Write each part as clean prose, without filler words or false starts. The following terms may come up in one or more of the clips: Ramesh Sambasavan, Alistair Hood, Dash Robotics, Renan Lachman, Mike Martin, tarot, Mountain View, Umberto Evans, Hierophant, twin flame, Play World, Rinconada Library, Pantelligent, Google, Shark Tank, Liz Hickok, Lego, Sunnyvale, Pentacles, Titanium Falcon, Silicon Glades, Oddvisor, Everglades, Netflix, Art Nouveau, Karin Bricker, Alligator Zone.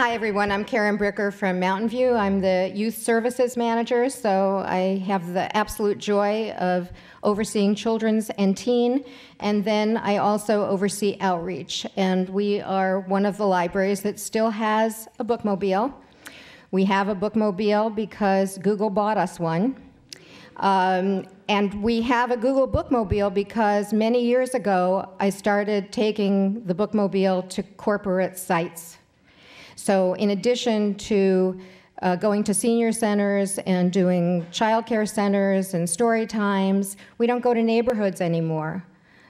Hi, everyone. I'm Karin Bricker from Mountain View. I'm the Youth Services Manager, so I have the absolute joy of overseeing children's and teen, and then I also oversee outreach. And we are one of the libraries that still has a bookmobile. We have a bookmobile because Google bought us one. And we have a Google bookmobile because many years ago, I started taking the bookmobile to corporate sites. So in addition to going to senior centers and doing childcare centers and story times, we don't go to neighborhoods anymore,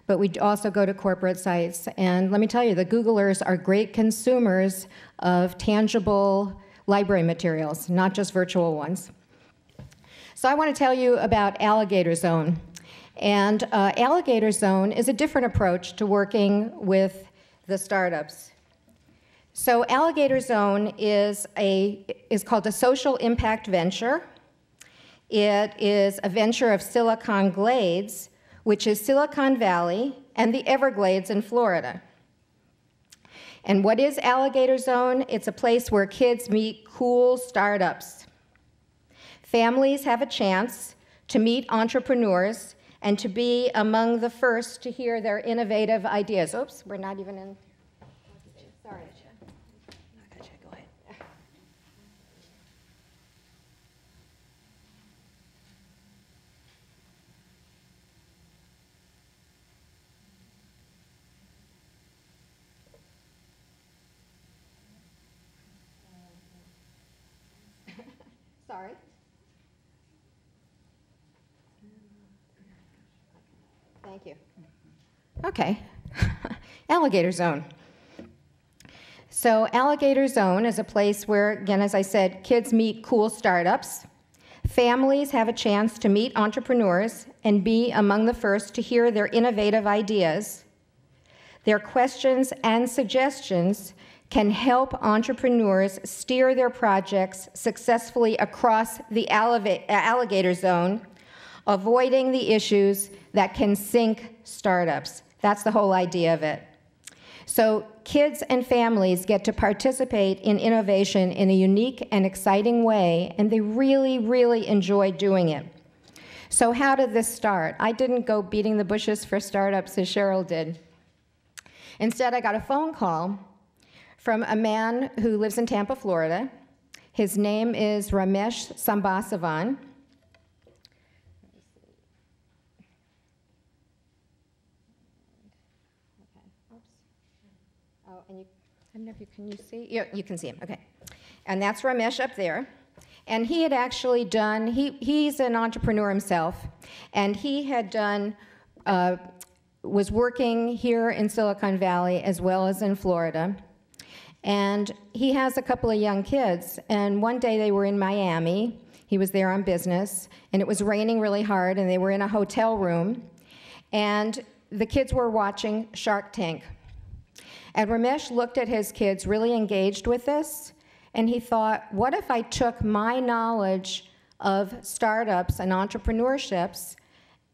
but we also go to corporate sites. And let me tell you, the Googlers are great consumers of tangible library materials, not just virtual ones. So I want to tell you about Alligator Zone. And Alligator Zone is a different approach to working with the startups. So Alligator Zone is called a social impact venture. It is a venture of Silicon Glades, which is Silicon Valley and the Everglades in Florida. And what is Alligator Zone? It's a place where kids meet cool startups. Families have a chance to meet entrepreneurs and to be among the first to hear their innovative ideas. Oops, we're not even in. Sorry. Sorry. Thank you. Okay. Alligator Zone. So Alligator Zone is a place where, again, as I said, kids meet cool startups. Families have a chance to meet entrepreneurs and be among the first to hear their innovative ideas. Their questions and suggestions can help entrepreneurs steer their projects successfully across the alligator zone, avoiding the issues that can sink startups. That's the whole idea of it. So kids and families get to participate in innovation in a unique and exciting way, and they really, really enjoy doing it. So how did this start? I didn't go beating the bushes for startups as Cheryl did. Instead, I got a phone call from a man who lives in Tampa, Florida. His name is Ramesh Sambasavan. Oh, and you, I don't know if you can you see? Yeah, you can see him, okay. And that's Ramesh up there. And he had actually done, he's an entrepreneur himself, and he had done, was working here in Silicon Valley as well as in Florida. And he has a couple of young kids, and one day they were in Miami. He was there on business, and it was raining really hard, and they were in a hotel room, and the kids were watching Shark Tank. And Ramesh looked at his kids, really engaged with this, and he thought, what if I took my knowledge of startups and entrepreneurships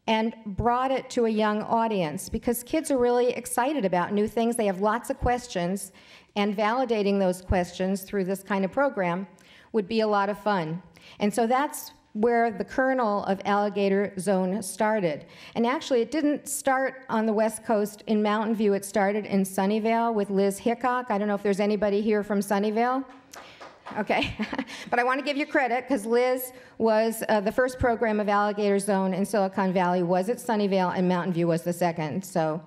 and brought it to a young audience? Because kids are really excited about new things. They have lots of questions, and validating those questions through this kind of program would be a lot of fun. And so that's where the kernel of Alligator Zone started. And actually, it didn't start on the West Coast in Mountain View. It started in Sunnyvale with Liz Hickok. I don't know if there's anybody here from Sunnyvale. Okay, but I want to give you credit, because Liz was the first program of Alligator Zone in Silicon Valley was at Sunnyvale, and Mountain View was the second. So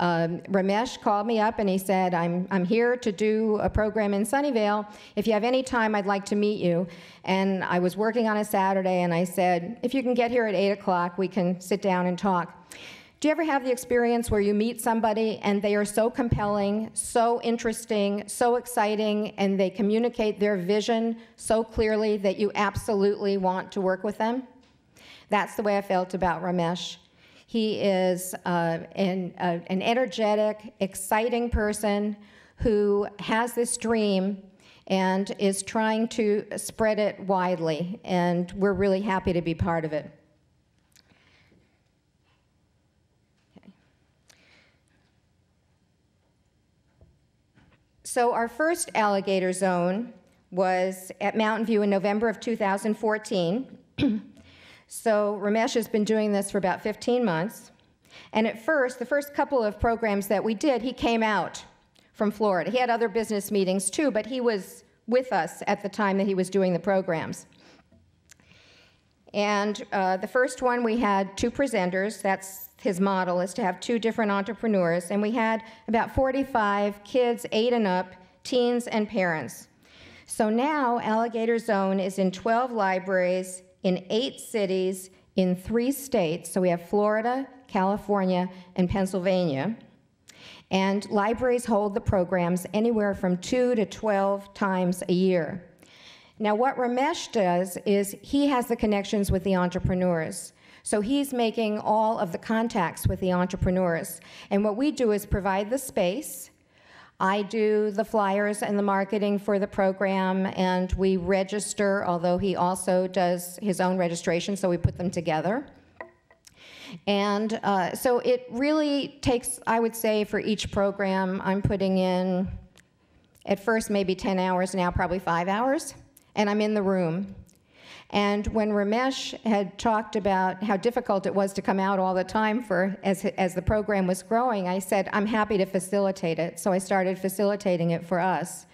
Ramesh called me up and he said, I'm here to do a program in Sunnyvale. If you have any time, I'd like to meet you. And I was working on a Saturday, and I said, if you can get here at 8 o'clock, we can sit down and talk. Do you ever have the experience where you meet somebody and they are so compelling, so interesting, so exciting, and they communicate their vision so clearly that you absolutely want to work with them? That's the way I felt about Ramesh. He is an energetic, exciting person who has this dream and is trying to spread it widely, and we're really happy to be part of it. So our first Alligator Zone was at Mountain View in November of 2014. So Ramesh has been doing this for about 15 months. And at first, the first couple of programs that we did, he came out from Florida. He had other business meetings too, but he was with us at the time that he was doing the programs. And the first one, we had two presenters. That's his model, is to have two different entrepreneurs. And we had about 45 kids, 8 and up, teens and parents. So now Alligator Zone is in 12 libraries, in 8 cities, in 3 states. So we have Florida, California, and Pennsylvania. And libraries hold the programs anywhere from 2 to 12 times a year. Now what Ramesh does is he has the connections with the entrepreneurs. So he's making all of the contacts with the entrepreneurs. And what we do is provide the space. I do the flyers and the marketing for the program, and we register, although he also does his own registration, so we put them together. And so it really takes, I would say, for each program, I'm putting in, at first maybe 10 hours, now probably 5 hours, and I'm in the room. And when Ramesh had talked about how difficult it was to come out all the time for as the program was growing, I said, I'm happy to facilitate it. So I started facilitating it for us.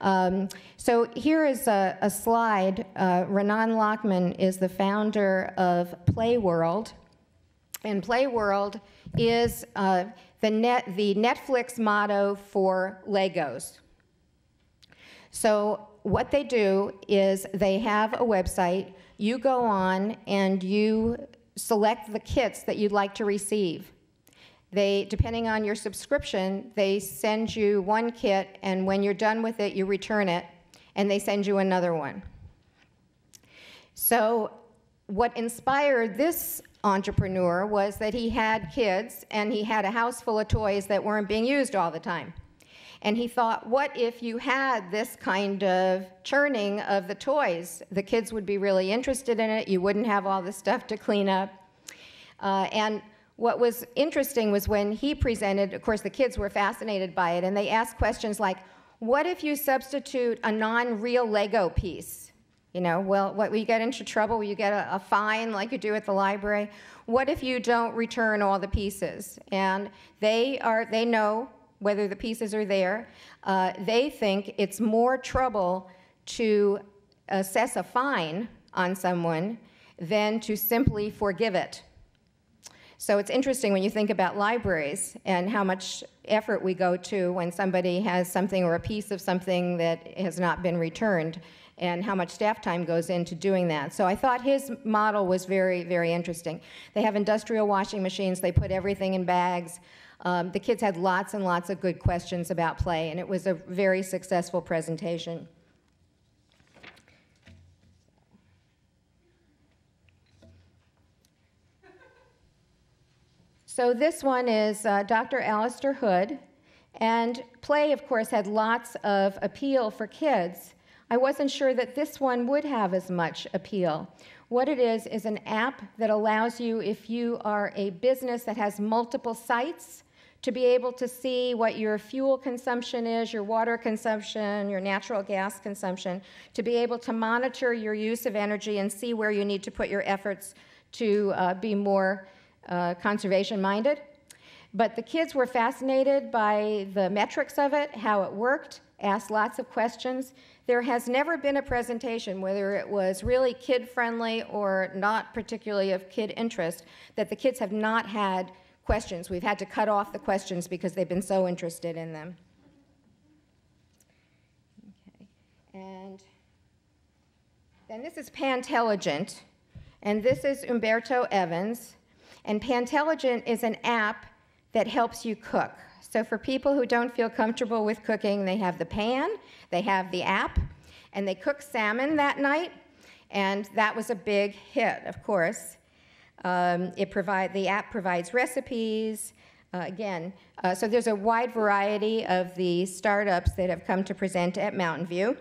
So here is a slide. Renan Lachman is the founder of Play World. And Play World is the Netflix motto for Legos. So what they do is they have a website. You go on and you select the kits that you'd like to receive. They, depending on your subscription, they send you one kit, and when you're done with it, you return it, and they send you another one. So what inspired this entrepreneur was that he had kids, and he had a house full of toys that weren't being used all the time. And he thought, what if you had this kind of churning of the toys? The kids would be really interested in it. You wouldn't have all this stuff to clean up. And what was interesting was when he presented, of course, the kids were fascinated by it. And they asked questions like, what if you substitute a non-real Lego piece? You know, well, what, will you get into trouble? Will you get a fine like you do at the library? What if you don't return all the pieces? And they know whether the pieces are there. They think it's more trouble to assess a fine on someone than to simply forgive it. So it's interesting when you think about libraries and how much effort we go to when somebody has something or a piece of something that has not been returned, and how much staff time goes into doing that. So I thought his model was very, very interesting. They have industrial washing machines. They put everything in bags. The kids had lots and lots of good questions about play, and it was a very successful presentation. So this one is Dr. Alistair Hood, and play, of course, had lots of appeal for kids. I wasn't sure that this one would have as much appeal. What it is an app that allows you, if you are a business that has multiple sites, to be able to see what your fuel consumption is, your water consumption, your natural gas consumption, to be able to monitor your use of energy and see where you need to put your efforts to be more conservation-minded. But the kids were fascinated by the metrics of it, how it worked, asked lots of questions. There has never been a presentation, whether it was really kid-friendly or not particularly of kid interest, that the kids have not had questions. We've had to cut off the questions because they've been so interested in them. Okay. And then this is Pantelligent, and this is Umberto Evans. And Pantelligent is an app that helps you cook. So for people who don't feel comfortable with cooking, they have the pan, they have the app, and they cook salmon that night, and that was a big hit, of course. The app provides recipes, again. So there's a wide variety of the startups that have come to present at Mountain View.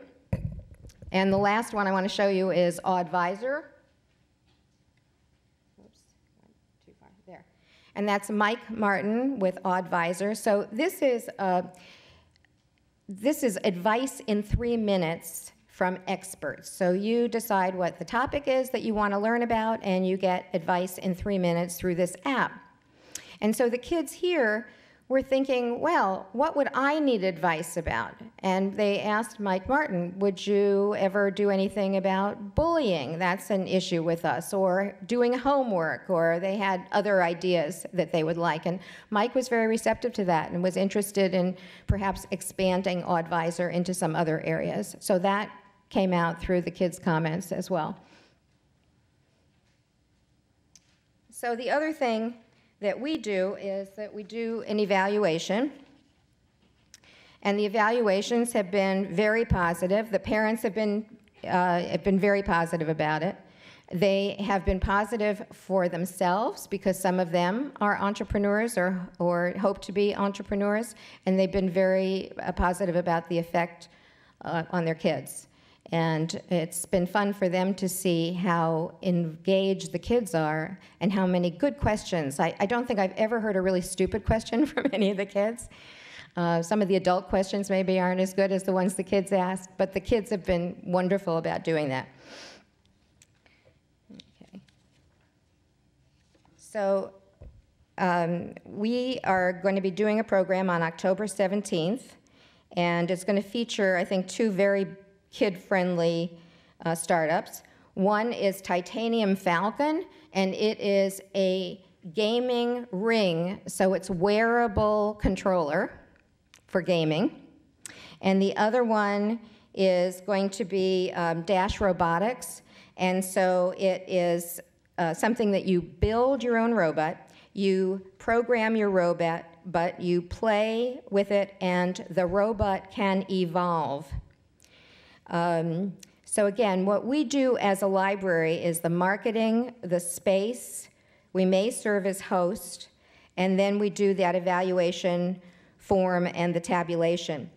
And the last one I want to show you is Oddvisor. And that's Mike Martin with Oddvisor. So this is This is advice in 3 minutes from experts. So you decide what the topic is that you want to learn about, and you get advice in 3 minutes through this app. And so the kids here were thinking, well, what would I need advice about? And they asked Mike Martin, would you ever do anything about bullying? That's an issue with us, or doing homework, or they had other ideas that they would like. And Mike was very receptive to that and was interested in perhaps expanding Oddvisor into some other areas. So that came out through the kids' comments as well. So the other thing that we do is that we do an evaluation, and the evaluations have been very positive. The parents have been very positive about it. They have been positive for themselves because some of them are entrepreneurs or hope to be entrepreneurs, and they've been very positive about the effect on their kids. And it's been fun for them to see how engaged the kids are and how many good questions. I don't think I've ever heard a really stupid question from any of the kids. Some of the adult questions maybe aren't as good as the ones the kids ask, but the kids have been wonderful about doing that. Okay. So we are going to be doing a program on October 17th, and it's going to feature, I think, two very kid-friendly startups. One is Titanium Falcon, and it is a gaming ring, so it's wearable controller for gaming. And the other one is going to be Dash Robotics, and so it is something that you build your own robot, you program your robot, but you play with it, and the robot can evolve. So again, what we do as a library is the marketing, the space, we may serve as host, and then we do that evaluation form and the tabulation.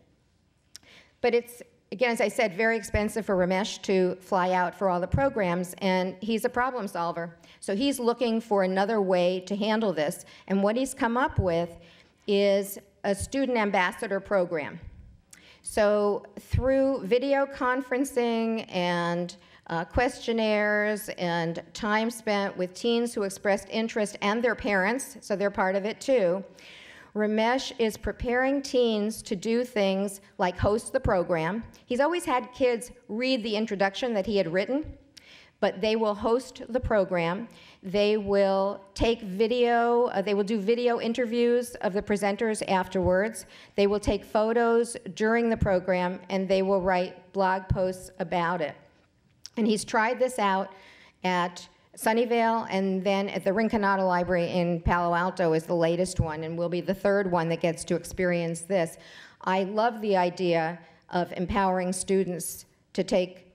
But it's, again, as I said, very expensive for Ramesh to fly out for all the programs, and he's a problem solver. So he's looking for another way to handle this, and what he's come up with is a student ambassador program. So through video conferencing and questionnaires and time spent with teens who expressed interest and their parents, so they're part of it too, Ramesh is preparing teens to do things like host the program. He's always had kids read the introduction that he had written, but they will host the program. They will take video, they will do video interviews of the presenters afterwards. They will take photos during the program, and they will write blog posts about it. And he's tried this out at Sunnyvale, and then at the Rinconada Library in Palo Alto is the latest one, and will be the third one that gets to experience this. I love the idea of empowering students to take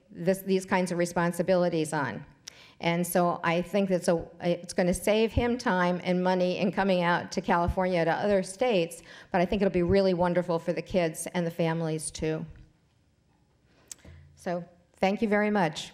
these kinds of responsibilities on. And so I think that it's going to save him time and money in coming out to California, to other states, but I think it'll be really wonderful for the kids and the families too. So thank you very much.